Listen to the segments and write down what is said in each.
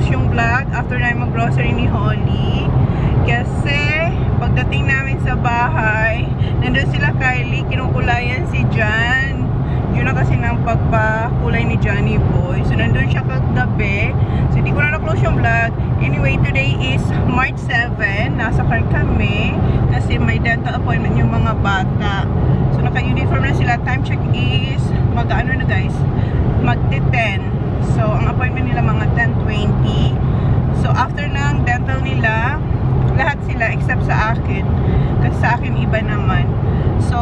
tapos yung vlog after na mag-grocery ni Holly. Kasi pagdating namin sa bahay, nandun sila Kylie, kinukulayan si Jan. Yun na kasi ng pagpakulay ni Johnny Boy. So nandun siya kagabi. So hindi ko na na-close yung vlog. Anyway, today is March 7. Nasa car kami kasi may dental appointment yung mga bata. So naka-uniform na sila. Time check is mag-ano na guys? Magti-10. So, ang appointment nila mga 10:20. So, after ng dental nila, lahat sila except sa akin. Kasi sa akin, iba naman. So,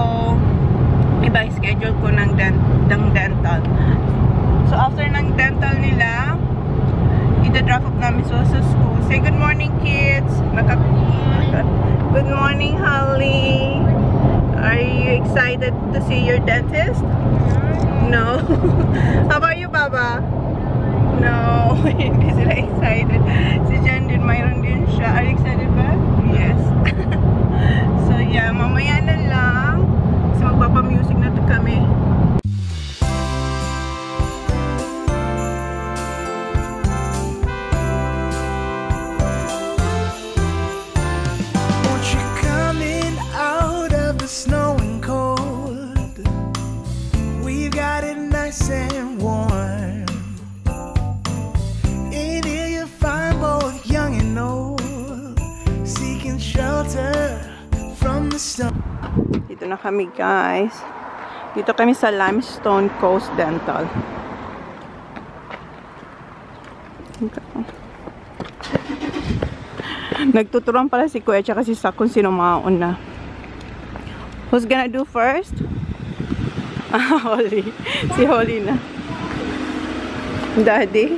iba yung schedule ko ng dental. So, after ng dental nila, ita-drop up namin so sa school. Say good morning, kids! Good morning, Holly! Are you excited to see your dentist? No. How about you, Baba? No, hindi sila excited. Si Jan din, mayroon din siya. Are you excited ba? Yes. So yeah, mamaya na lang. Kasi magpapamusic na to kami. Dito na kami guys. Dito kami sa Limestone Coast Dental. Nagtuturuan pala si Kuya tsaka si Sak kung sino mauna. Who's gonna do first? Holly. Si Holly na. Daddy.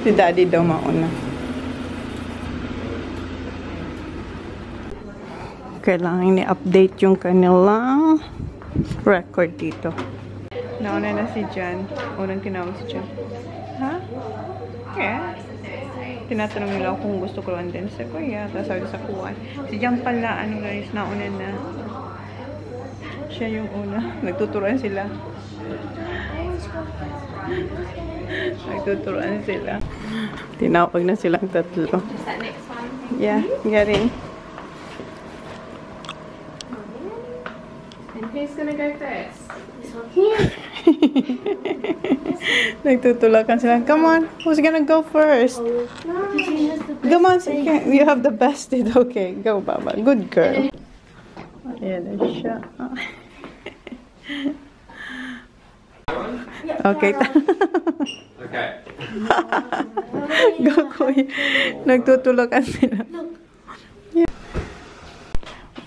Si Daddy daw mauna. Kailangan ni-update yung kanilang record dito. Nauna na si Jan. Unang tinawag si Jan. Ha? Yeah. Tinatanong nila kung gusto ko lang din sa kuya. Tapos sabi sa kuwan. Si Jan pala, ano guys, nauna na. Siya yung una. Nagtuturuan sila. Nagtuturuan sila. Tinawag na silang tatlo. Yeah, galing. Who's gonna go first? This one here. Nagtutulakan sila. Come on, who's gonna go first? Come on, you have the best seat. Okay, go, Baba. Good girl. Ayan na siya. Okay. Okay. Go, Kuya. Nagtutulakan sila.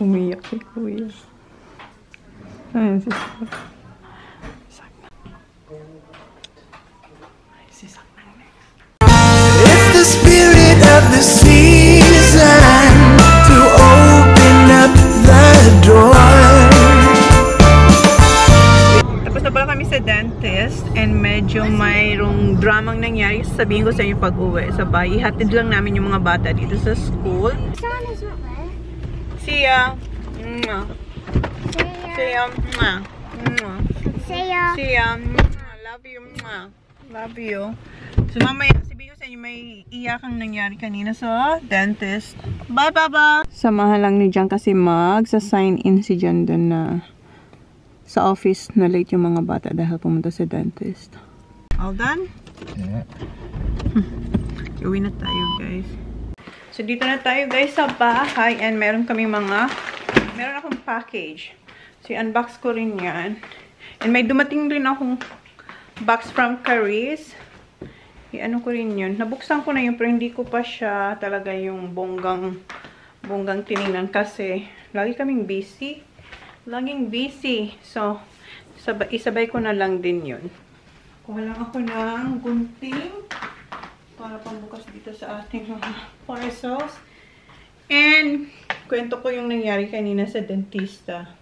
Umiyak si Kuya. Ayun, si Cica. Ayun, si Cica nang next. It's the spirit of the season to open up the door. Tapos na pala kami sa dentist and medyo mayroong dramang nangyari. Sabihin ko sa inyo pag-uwi. Sabay, ihatid lang namin yung mga bata dito sa school. See ya! Say mwah. Mwah. Say mwah. Love you mwah. Love you. So mamaya sabihin ko sa inyo may iyakang nangyari kanina sa dentist. Bye Baba! Samahan lang ni Jan kasi magsa-sign in si Jan doon na sa office na late yung mga bata dahil pumunta sa dentist. All done? Yeah. Uwi na tayo guys. So dito na tayo guys sa bahay and meron akong package. So, unbox ko rin yan. And may dumating rin akong box from Curry's. I-ano ko rin yun. Nabuksan ko na yun pero hindi ko pa siya talaga yung bonggang tinignan kasi lagi kaming busy. Laging busy. So, isabay ko na lang din yun. Kuha lang ako ng gunting para pambukas dito sa ating parcels. And, kwento ko yung nangyari kanina sa dentista.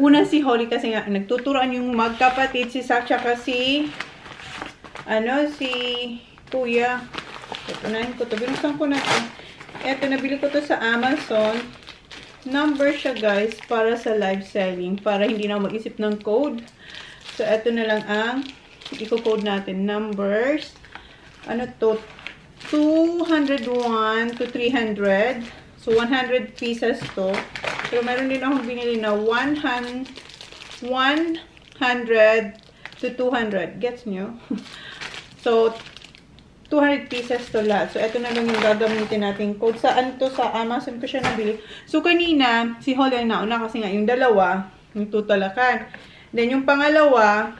Una si Holly kasi nga nagtuturuan yung magkapatid si Cica kasi si Kuya. Tutunan ko to. Binusan ko na to. Eto, nabili ko to sa Amazon. Number siya guys para sa live selling. Para hindi na mag-isip ng code. So, eto na lang ang i-code natin. Numbers ano to, 201 to 300. So, 100 pieces to. Pero meron din akong binili na 100 to 200. Gets nyo? So, 200 pieces to lahat. So, ito na lang yung gagamitin natin. Code saan to? Sa Amazon ko siya nabili. So, kanina, si Holly nauna kasi nga yung dalawa, yung tutulakan. Then, yung pangalawa,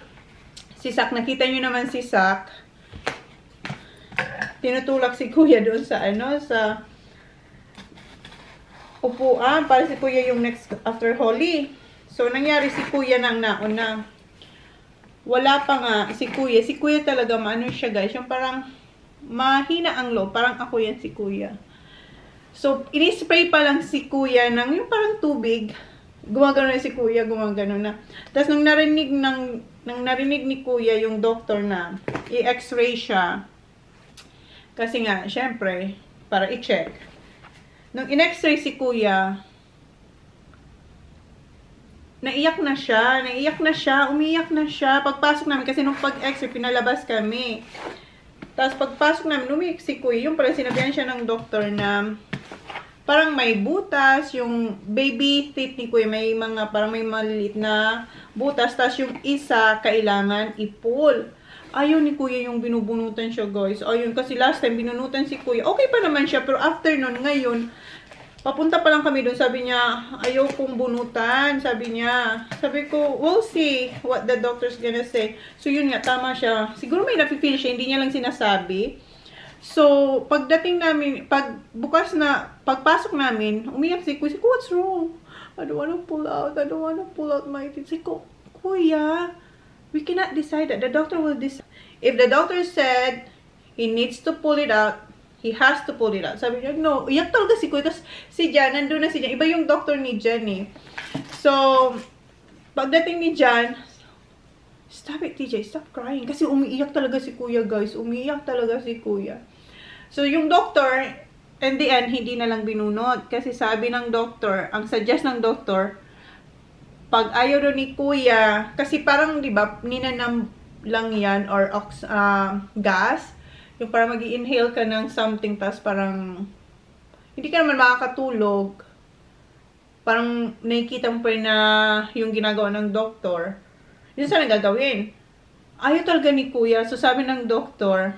si Sak. Nakita nyo naman si Sak. Tinutulak si Kuya doon sa ano, sa upuan. Para si Kuya yung next after Holly. So, nangyari si Kuya nang nauna. Wala pa nga si Kuya. Si Kuya talaga, maano siya guys. Yung parang mahina ang loob. Parang ako yan si Kuya. So, inispray pa lang si Kuya ng yung parang tubig. Gumagano na si Kuya, gumagano na. Tapos, nang narinig ni Kuya yung doctor na i-x-ray siya. Kasi nga, syempre, para i-check. Nung in-x-ray si Kuya, naiyak na siya, umiyak na siya. Pagpasok namin, kasi nung pag-x-ray, pinalabas kami. Tapos pagpasok namin, umiyak si Kuya. Yung pala, sinabihan siya ng doktor na parang may butas, yung baby teeth ni Kuya, may mga, parang may maliit na butas. Tapos yung isa, kailangan i-pull. Ayun ni Kuya yung binubunutan siya, guys. Ayun, kasi last time binunutan si Kuya. Okay pa naman siya, pero after nun, ngayon, papunta pa lang kami doon. Sabi niya, ayaw kong bunutan. Sabi niya, sabi ko, we'll see what the doctor's gonna say. So, yun nga, tama siya. Siguro may napifeel siya, hindi niya lang sinasabi. So, pagdating namin, pagpasok namin, umiyak si Kuya. Sabi ko, what's wrong? I don't wanna pull out. I don't wanna pull out my teeth. Sabi ko, Kuya, we cannot decide that. The doctor will decide. If the doctor said he needs to pull it out, he has to pull it out. Sabi niya, no. Iyak talaga si Kuya. Tapos si Jan, nandun na si Jan. Iba yung doctor ni Jan eh. So, pagdating ni Jan, stop it TJ, stop crying. Kasi umiiyak talaga si Kuya guys. Umiiyak talaga si Kuya. So, yung doctor, in the end, hindi na lang binunod. Kasi sabi ng doctor, ang suggest ng doctor, pag ayaw doon ni Kuya, kasi parang, di ba, ninanam lang yan, or gas, yung parang mag-i-inhale ka ng something, tas parang, hindi ka naman makakatulog. Parang, nakikita mo pa na yung ginagawa ng doktor. Yun saan nagagawin? Ayaw talaga ni Kuya. So, sabi ng doktor,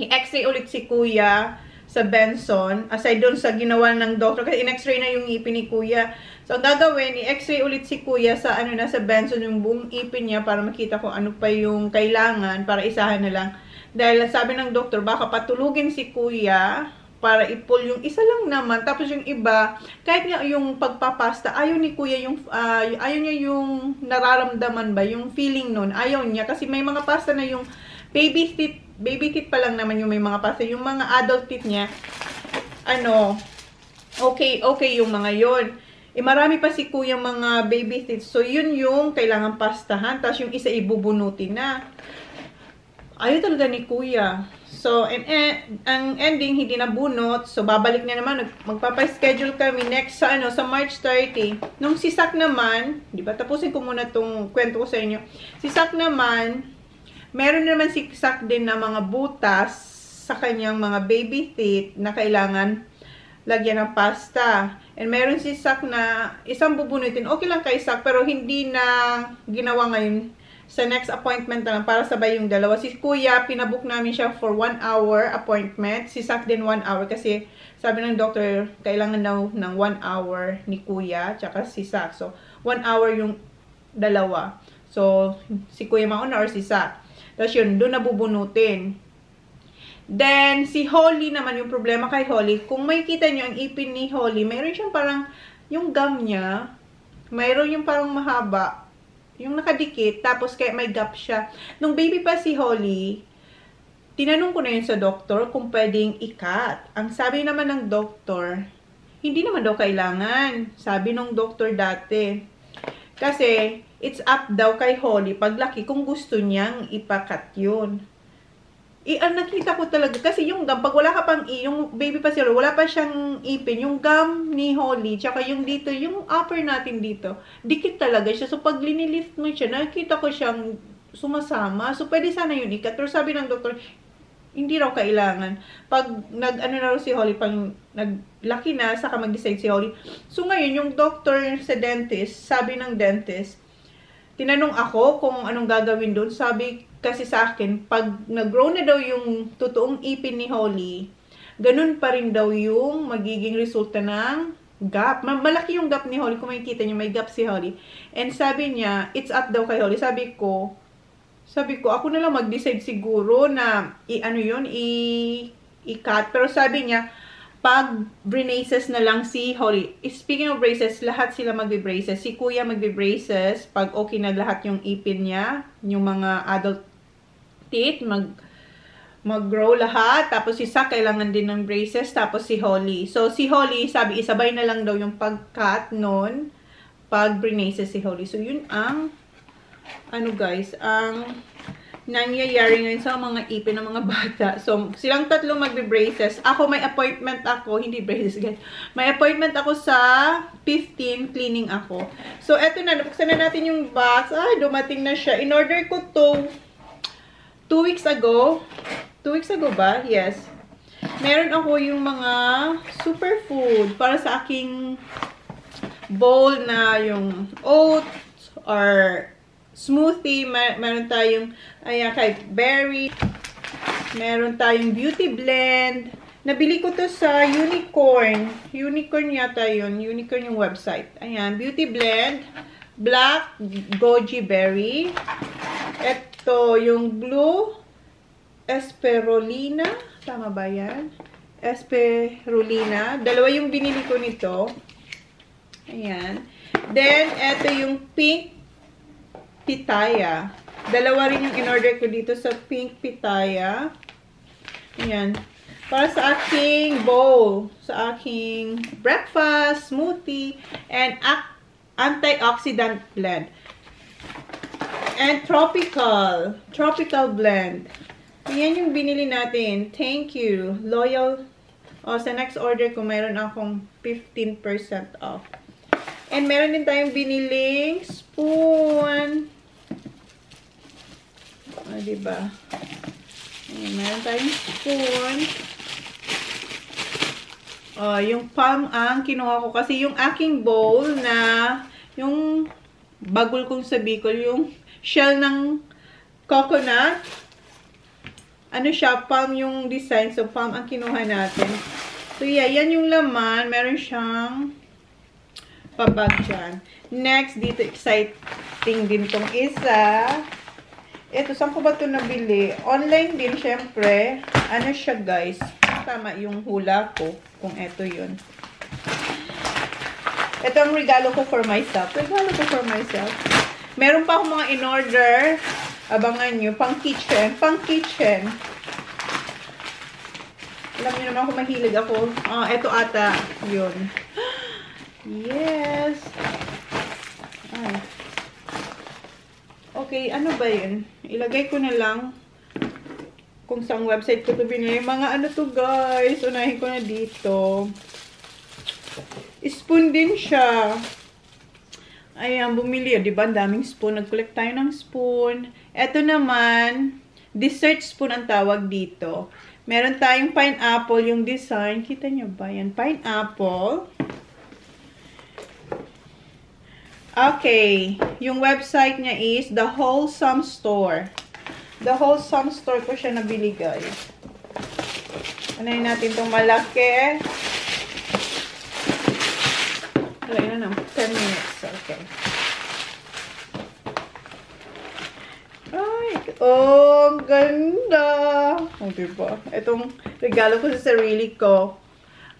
i-x-ray ulit si Kuya sa Benson, aside doon sa ginawa ng doktor, kasi in-x-ray na yung ngipin ni Kuya. So, ang gagawin, i-x-ray ulit si Kuya sa, ano na, sa Benson, yung buong ngipin niya para makita kung ano pa yung kailangan para isahan na lang. Dahil sabi ng doktor, baka patulugin si Kuya para i-pull yung isa lang naman, tapos yung iba, kahit nga yung pagpapasta, ayaw ni Kuya yung, ayaw niya yung nararamdaman ba, yung feeling nun, ayaw niya, kasi may mga pasta na yung baby teeth pa lang naman yung may mga pasta. Yung mga adult teeth niya, ano, okay yung mga yun. E marami pa si Kuya mga baby teeth. So, yun yung kailangan pastahan. Tapos yung isa ibubunutin na. Ayaw talaga ni Kuya. So, ang ending, hindi na bunot. So, babalik na naman. Magpapaschedule kami next sa, ano, sa March 30. Nung si Sak naman, di ba, tapusin ko muna itong kwento ko sa inyo. Si Sak naman, meron naman si Sak din na mga butas sa kanyang mga baby teeth na kailangan lagyan ng pasta. And meron si Sak na isang bubunutin. Okay lang kay Sak, pero hindi na ginawa ngayon. Sa next appointment na lang, para sabay yung dalawa. Si Kuya, pinabook namin siya for 1 hour appointment. Si Sak din 1 hour kasi sabi ng doctor, kailangan daw ng 1 hour ni Kuya tsaka si Sak. So, 1 hour yung dalawa. So, si Kuya mauna or si Sak. Tapos yun, doon nabubunutin. Then, si Holly naman, yung problema kay Holly, kung may kita nyo ang ipin ni Holly, mayroon siyang parang, yung gum niya, mayroon yung parang mahaba, yung nakadikit, tapos kaya may gap siya. Nung baby pa si Holly, tinanong ko na yun sa doktor kung pwedeng i-cut. Ang sabi naman ng doktor, hindi naman daw kailangan. Sabi nung doktor dati. Kasi, it's up daw kay Holly paglaki kung gusto niyang ipakat yun. Ang nakita ko talaga, kasi yung gum, pag wala ka pang yung baby pa si Holly, wala pa siyang ipin, yung gum ni Holly, tsaka yung dito, yung upper natin dito, dikit talaga siya. So, pag linilift mo siya, nakita ko siyang sumasama. So, pwede sana yun ikat. Pero sabi ng doktor, hindi raw kailangan. Pag nag-ano na raw si Holly, pang naglaki na, saka mag-decide si Holly. So ngayon, yung doctor sa dentist, sabi ng dentist, tinanong ako kung anong gagawin doon. Sabi kasi sa akin, pag nag-grow na daw yung totoong ipin ni Holly, ganun pa rin daw yung magiging resulta ng gap. Malaki yung gap ni Holly. Kung makikita niyo, may gap si Holly. And sabi niya, it's up daw kay Holly. Sabi ko, ako na lang mag-decide siguro na i-ano yun, i-cut. Pero sabi niya, pag braces na lang si Holly. Speaking of braces, lahat sila magbe-braces. Si Kuya magbe-braces pag okay na lahat yung ipin niya, yung mga adult teeth, mag-grow lahat. Tapos si Sa, kailangan din ng braces. Tapos si Holly. So si Holly, sabi, isabay na lang daw yung pag-cut nun pag braces si Holly. So yun ang ano guys, ang nangyayari ngayon sa mga ipin ng mga bata. So, silang tatlo magbe-braces. Ako, may appointment ako. Hindi braces, guys. May appointment ako sa 15, cleaning ako. So, eto na. Napuksan na natin yung box. Ah, dumating na siya. In-order ko to 2 weeks ago. 2 weeks ago ba? Yes. Meron ako yung mga superfood para sa aking bowl na yung oats or smoothie, meron tayong ayan, kay berry, meron tayong beauty blend. Nabili ko to sa Unicorn yata yun, Unicorn yung website. Ayan, beauty blend, black goji berry, eto yung blue esperolina, tama ba yan? Esperolina, dalawa yung binili ko nito. Ayan, then eto yung pink pitaya. Dalawa rin yung in-order ko dito sa pink pitaya. Ayan. Para sa aking bowl. Sa aking breakfast, smoothie, and antioxidant blend. And tropical. Tropical blend. Ayan yung binili natin. Thank you. Loyal. O, sa next order ko, mayroon akong 15% off. And meron din tayong biniling spoon. O, diba? Ayan, meron tayong spoon. O, yung palm ang kinuha ko. Kasi yung aking bowl na, yung bagul kong sa Bicol, yung shell ng coconut. Ano siya? Palm yung design. So, palm ang kinuha natin. So, yeah. Yan yung laman. Meron siyang pabag dyan. Next, dito exciting din tong isa. Ito, saan ko ba ito nabili? Online din, syempre. Ano siya, guys? Tama yung hula ko. Kung ito yun. Ito ang regalo ko for myself. Regalo ko for myself. Meron pa akong mga in-order. Abangan nyo. Pang-kitchen. Pang-kitchen. Alam nyo naman kung mahilig ako. Ah, ito ata. Yun. Yes. Ay. Okay, ano ba yun? Ilagay ko na lang kung saan website ko ito binili. Mga ano to guys. Unahin ko na dito. Spoon din siya. Ayan, bumili. Diba? Ang daming spoon. Nag-collect tayo ng spoon. Eto naman, dessert spoon ang tawag dito. Meron tayong pineapple yung design. Kita nyo ba yan? Pineapple. Okay, yung website niya is The Wholesome Store. The Wholesome Store ko siya nabili, guys. Anayin natin itong malaki. Wala, yun na 10 minutes. Okay. Ay, oh, ganda. O, diba? Itong regalo ko sa sarili ko.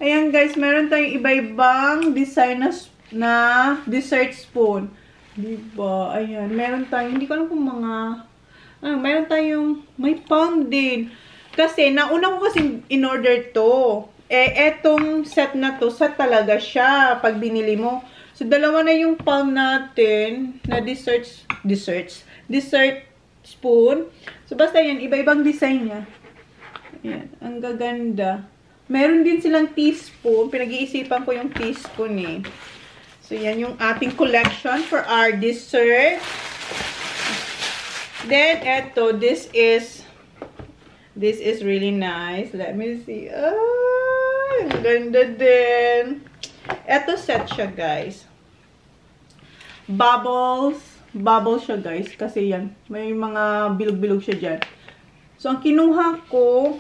Ayan, guys, meron tayong iba-ibang design na dessert spoon. Diba? Ayan. Meron tayong, hindi ko alam kung mga, meron tayong, may palm din. Kasi, nauna ko kasi in-order to. Eh, etong set na to, set talaga siya pag binili mo. So, dalawa na yung palm natin na dessert spoon. So, basta yan, iba-ibang design niya. Ayan. Ang gaganda. Meron din silang teaspoon. Pinag-iisipan ko yung teaspoon eh. So, yan yung ating collection for our dessert. Then, eto, this is This is really nice. Let me see. Oh, ang ganda din. Eto set siya, guys. Bubbles. Bubbles siya, guys. Kasi yan. May mga bilog-bilog siya dyan. So, ang kinuha ko,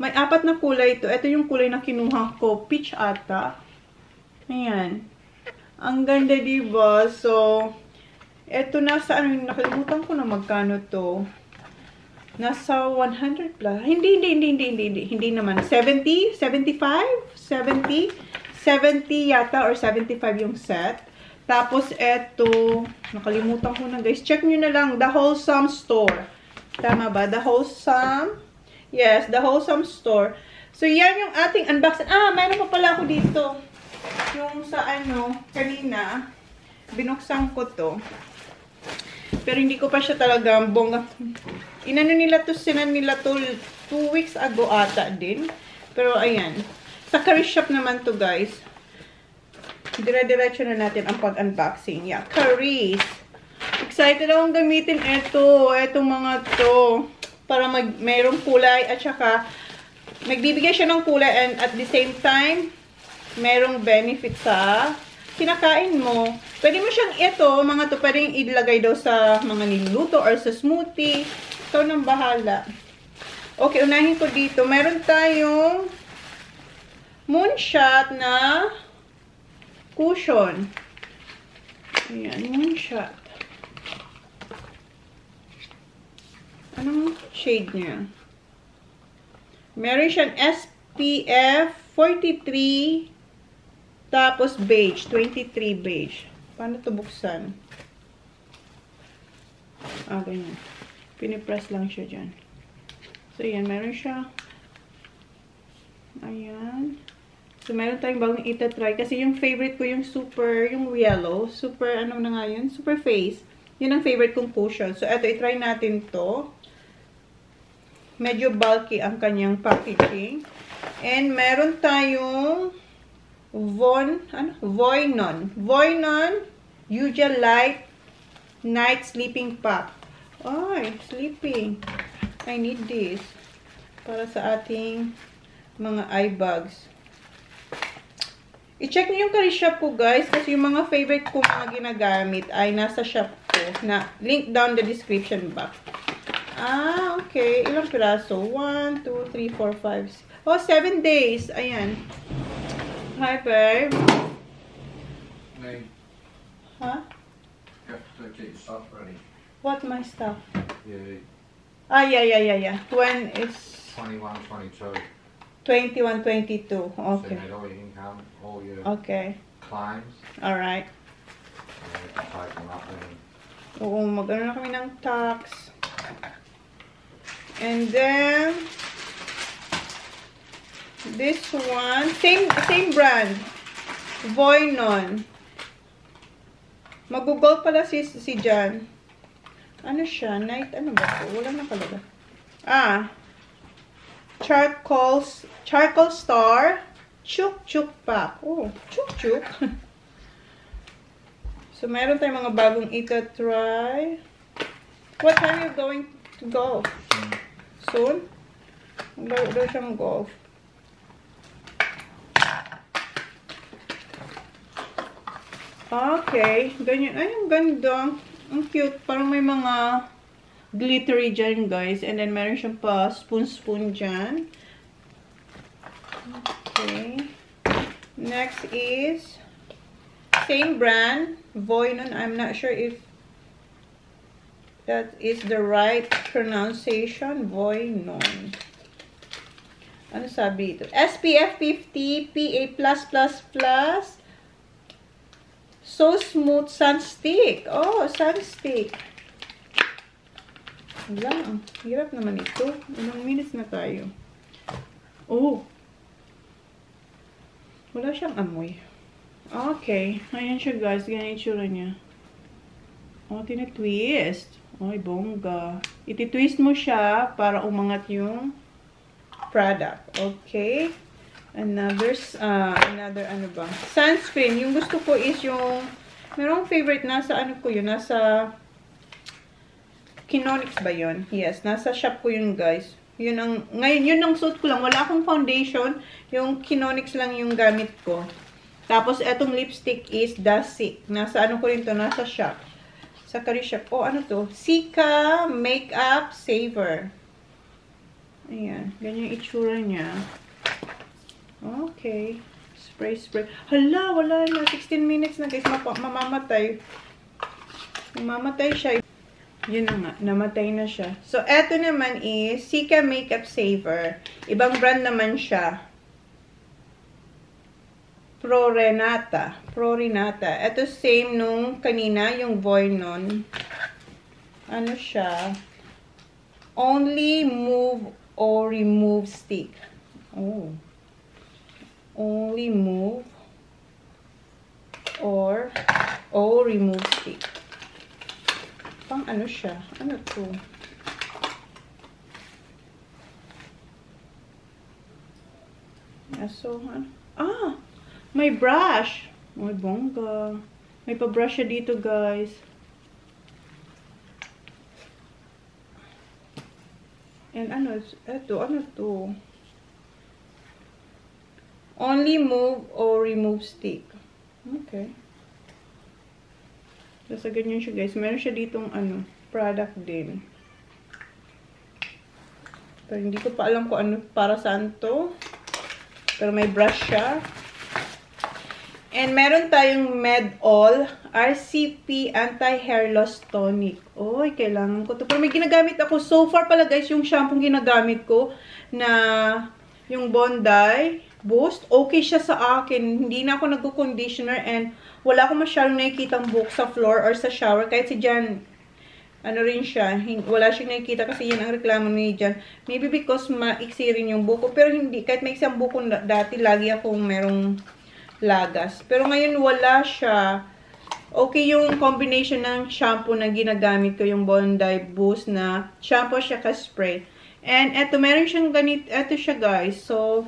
may apat na kulay ito. Ito yung kulay na kinuha ko. Peach ata. Ayan. Ang ganda, diba? So, eto nasa, ano, nakalimutan ko na magkano to. Nasa 100 plus. Hindi naman. 70? 75? 70? 70 yata or 75 yung set. Tapos, eto. Nakalimutan ko na, guys. Check nyo na lang. The Wholesome Store. Tama ba? The Wholesome? Yes, The Wholesome Store. So, yan yung ating unboxing. Ah, mayroon pa pala ako dito. Yung sa ano, kanina, binuksan ko to. Pero hindi ko pa siya talaga bongga. Inano nila to, sinan nila to 2 weeks ago ata din. Pero ayan. Sa Curry Shop naman to, guys. Dire-diretso na natin ang pag-unboxing. Yeah, Curry's. Excited akong gamitin ito. Itong mga to. Para mayroong kulay at saka magbibigay siya ng kulay and at the same time, mayroong benefit sa kinakain mo. Pwede mo siyang ito, mga to, pwede yung ilagay daw sa mga niluto or sa smoothie. Ikaw nang bahala. Okay, unahin ko dito. Meron tayong Moonshot na cushion. Ayan, Moonshot. Anong shade niya? Meron siyang SPF 43 tapos beige, 23 beige. Paano ito buksan? Ah, ganyan. Pinipress lang siya dyan. So, yan. Meron siya. Ayan. So, meron tayong bagong itatry. Kasi yung favorite ko, yung super, yung yellow. Super, ano na nga yun? Super face. Yun ang favorite kong cushion. So, eto, itry natin to. Medyo bulky ang kanyang packaging. And, meron tayong Voynon Usual Light Night Sleeping Pack. Ay, sleeping. I need this. Para sa ating mga eye bags. I-check niyo yung Curry Shop ko, guys. Kasi yung mga favorite ko mga ginagamit ay nasa shop ko. Na link down the description box. Ah, okay. Ilang piraso? 1, 2, 3, 4, 5, 6. Oh, 7 days. Ayan. Hi, babe. Hey. Huh? You have to get your stuff ready. What, my stuff? Yeah. Ah, yeah. When it's... 21, 22. 21, 22. Okay. So you had all your income, all your claims. Alright. You have to type them up then. Oo, mag-ano na kami ng tax. And then... this one, same brand, Voynon. Mag-google pala si Jan. Ano siya? Night, ano ba ito? Wala na talaga. Ah, charcoal star, chuk-chuk pack. Oh, chuk-chuk. So, meron tayong mga bagong itatry. What time are you going to golf? Soon? Laro daw siyang golf. Okay, ganyan. Ay, ang ganda. Ang cute. Parang may mga glittery dyan, guys. And then, meron siyang pa spoon-spoon dyan. Okay. Next is same brand, Voynon. I'm not sure if that is the right pronunciation. Voynon. Ano sabi ito? SPF 50, PA+++. So smooth sunstick. Oh, sunstick. Lang. Hirap naman ito. Ilang minutes na tayo. Oh. Wala siyang amoy. Okay. Ayan siya, guys. Ganyan yung tsura niya. Oh, tinitwist. Ay, bongga. Ititwist mo siya para umangat yung product. Okay. Another ano ba? Sunscreen. Yung gusto ko is yung, merong favorite, nasa ano ko yun, nasa Kinonyx ba yun? Yes, nasa shop ko yun, guys. Yun ang, ngayon, yun ang suit ko lang. Wala akong foundation. Yung Kinonyx lang yung gamit ko. Tapos, etong lipstick is Dasique. Nasa ano ko rin to? Nasa shop. Sa Curry Shop. Oh, ano to? Cica Makeup Saver. Ayan. Ganyan yung itsura niya. Okay. Spray, spray. Hala, wala na. 16 minutes na, guys. Mamamatay. Mamamatay siya. Yun na nga, namatay na siya. So, eto naman is Cica Makeup Saver. Ibang brand naman siya. Pro Renata. Pro Renata. Eto same nung kanina, yung Voynon. Ano siya? Only move or remove stick. Oh. Only move or remove stick. Pang ano siya? Ano to? So, ah! May brush! May bongga. May pa-brush siya dito, guys. And ano? Eto, ano to? Only move or remove stick. Okay. Basta ganyan siya, guys. Meron siya ditong ano, product din. Pero hindi ko pa alam kung ano, para saan to. Pero may brush siya. And meron tayong Medol RCP Anti-Hair Loss Tonic. Oy, kailangan ko to. Pero may ginagamit ako. So far pala, guys, yung shampoo ginagamit ko na yung Bondi Boost, okay siya sa akin. Hindi na ako nag-conditioner and wala akong masyadong nakikitang buhok sa floor or sa shower. Kahit si Jan, ano rin siya, wala siyang nakikita kasi yun ang reklamo ni Jan. Maybe because maiksi rin yung buhok ko. Pero hindi, kahit maiksi ang buhok ko dati, lagi akong merong lagas. Pero ngayon wala siya. Okay yung combination ng shampoo na ginagamit ko, yung Bondi Boost na shampoo siya ka-spray. And eto, meron siyang ganito, eto siya, guys. So,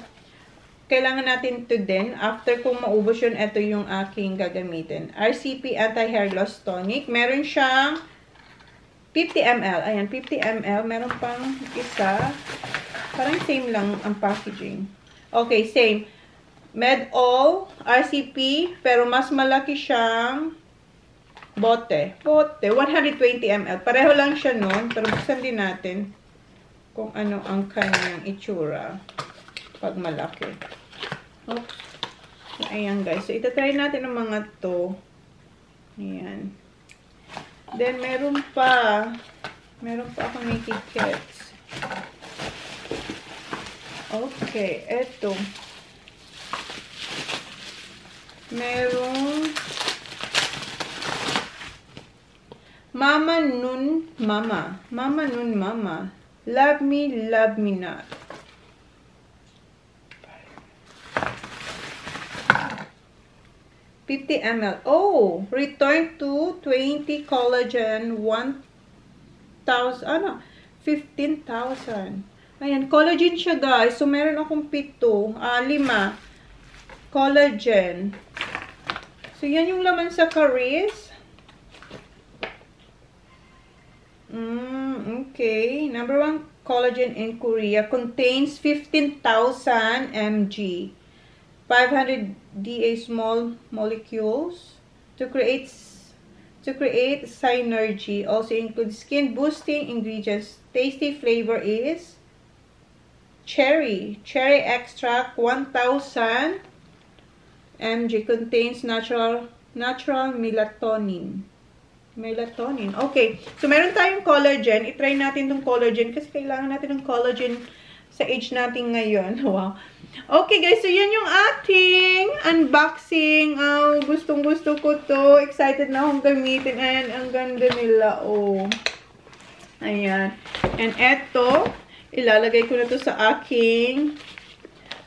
kailangan natin to din. After kung maubos yun, ito yung aking gagamitin. RCP Anti-Hair Loss Tonic. Meron siyang 50 ml. Ayan, 50 ml. Meron pang isa. Parang same lang ang packaging. Okay, same. Medol RCP, pero mas malaki siyang bote. Bote. 120 ml. Pareho lang siya nun. Pero buksan din natin kung ano ang kanyang itsura pag malaki. Oops. Ayan, guys. So, itatry natin ang mga to. Ayan. Then, meron pa. Meron pa akong may tickets. Okay. Eto. Meron Mama Nun Mama. Mama Nun Mama. Love me not. $50 ml. Oh! Return to 20 collagen 1,000. Ano? 15,000. Ayan. Collagen siya, guys. So, meron akong 5. 5. Collagen. So, yan yung laman sa Curry's. Okay. Number 1 collagen in Korea contains 15,000 mg. 500 DA small molecules to create synergy. Also includes skin boosting ingredients. Tasty flavor is cherry extract. 1,000 mg contains natural melatonin. Okay, so meron tayong collagen. I-try natin tong collagen kasi kailangan natin ng collagen sa age natin ngayon. Wow. Okay, guys. So, yun yung ating unboxing. Oh, gustong-gusto ko to. Excited na akong gamitin. And ang ganda nila. Oh. Ayan. And eto, ilalagay ko na to sa aking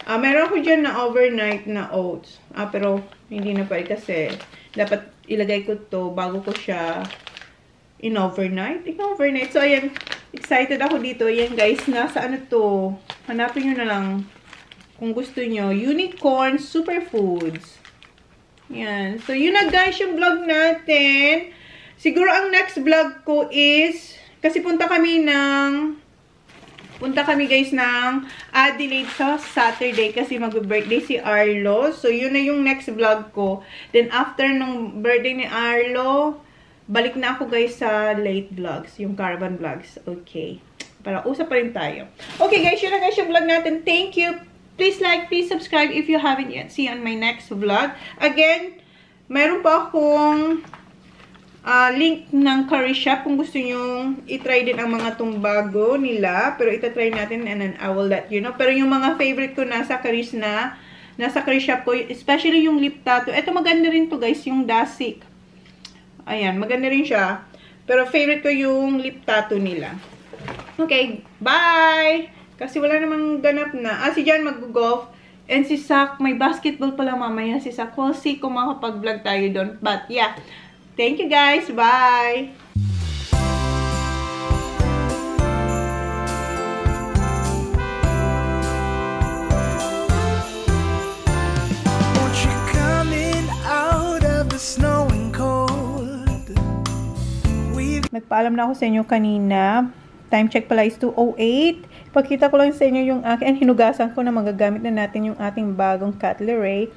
meron ko dyan na overnight na oats. Pero, hindi na pwede kasi dapat ilagay ko to bago ko siya in overnight. So, ayan. Excited ako dito. Ayan, guys. Nasa ano to? Hanapin nyo na lang kung gusto nyo. Unicorn Superfoods. Ayan. So, yun na, guys, yung vlog natin. Siguro ang next vlog ko is kasi punta kami ng Punta kami guys ng Adelaide sa Saturday kasi mag-birthday si Arlo. So, yun na yung next vlog ko. Then, after nung birthday ni Arlo, balik na ako guys sa late vlogs, yung caravan vlogs. Okay. Para usap pa rin tayo. Okay guys, yun na guys yung vlog natin. Thank you. Please like, please subscribe if you haven't yet. See you on my next vlog. Again, mayroon pa akong link ng Curry Shop kung gusto nyong itry din ang mga tong bago nila. Pero itatry natin and then I will let you know. Pero yung mga favorite ko nasa Curry Shop ko. Especially yung lip tattoo. Ito maganda rin to guys, yung Dasique. Ayan, maganda rin siya. Pero favorite ko yung lip tattoo nila. Okay, bye! Kasi wala namang ganap na. Ah, si Jan mag-golf. And si Sak, may basketball pala mamaya. Si Sak, we'll see kung makapag-vlog tayo doon. But yeah. Thank you guys. Bye. Nagpaalam na ako sa inyo kanina. Time check pala is 2:08. Pakita ko lang sa inyo yung akin. Hinugasan ko na magagamit na natin yung ating bagong cutlery.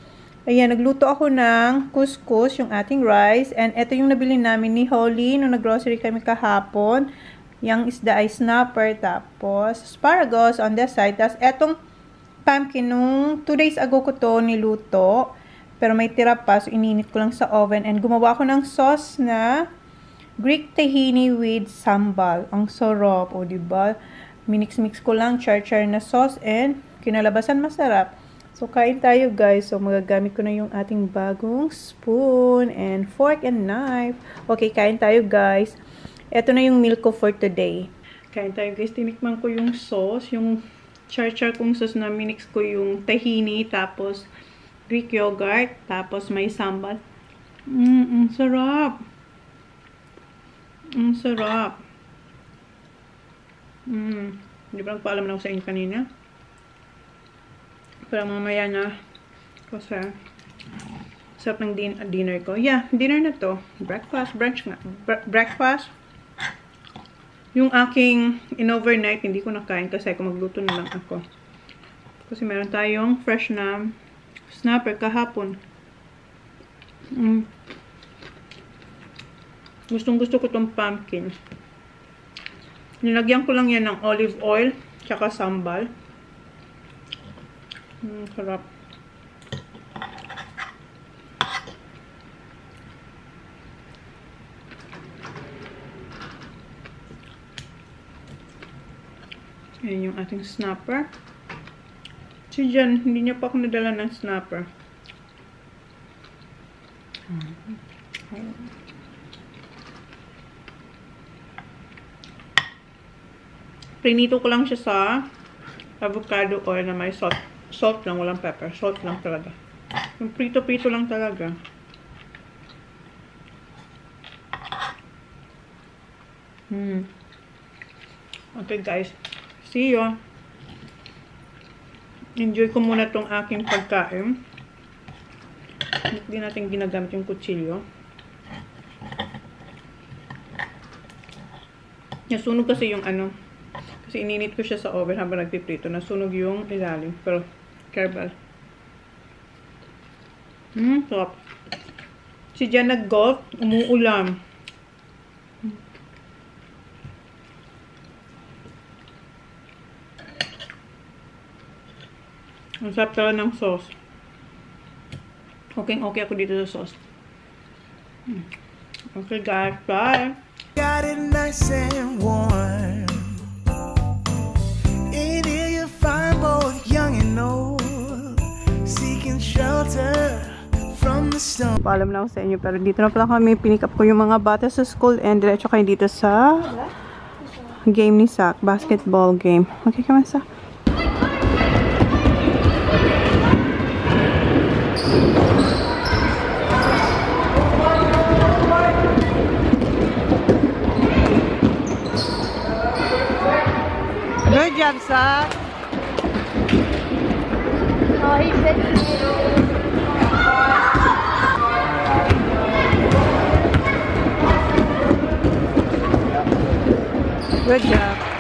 Ayan, nagluto ako ng couscous, yung ating rice. And ito yung nabili namin ni Holly nung nag-grocery kami kahapon. Yung isda ay snapper, tapos asparagus on the side. Tapos etong pumpkin, nung 2 days ago ko to niluto. Pero may tira pa, so ininit ko lang sa oven. And gumawa ako ng sauce na Greek tahini with sambal. Ang sarap, o diba? Minix-mix ko lang, char-char na sauce and kinalabasan masarap. So, kain tayo guys. So, magagamit ko na yung ating bagong spoon and fork and knife. Okay, kain tayo guys. Ito na yung meal ko for today. Kain tayo guys. Tinikman ko yung sauce. Yung char-char kong sauce na minix ko yung tahini. Tapos, Greek yogurt. Tapos, may sambal. Mmm, sarap. Ang sarap. Hindi pa nagpaalam na ako sa inyo kanina. Pero mamaya na kasi sarap ng dinner ko. Yeah, dinner na to. Breakfast, brunch na. Breakfast. Yung aking in-overnight, hindi ko nakain kasi ako magluto na lang ako. Kasi meron tayong fresh na snapper kahapon. Gustong gusto ko tong pumpkin. Nilagyan ko lang yan ng olive oil tsaka sambal. Sarap. Ayan yung ating snapper. Si Jan, hindi niya pa ako nadala ng snapper. Prinito ko lang siya sa avocado oil na may salt. Salt lang, walang pepper. Salt lang talaga. Yung prito-prito lang talaga. Okay guys. See you. Enjoy ko muna tong aking pagkain. Hindi natin ginagamit yung kutsilyo. Nasunog kasi yung ano. Kasi ininit ko siya sa oven habang nagpiprito. Nasunog yung ilalim. Pero Kerbal. Top. Si Jan nag-golf, umuulam. Ang sarap talaga ng sauce. Okay ako dito sa sauce. Okay guys, bye! Got it nice and warm. In here you find both young and old. Paalam na ako sa inyo, pero dito na pala kami. Pinick up ko yung mga bata sa school and diretso kayo dito sa game ni Sak, basketball game. Okay ka man, Sak? Good job, Sak! Oh, he's good. Good job.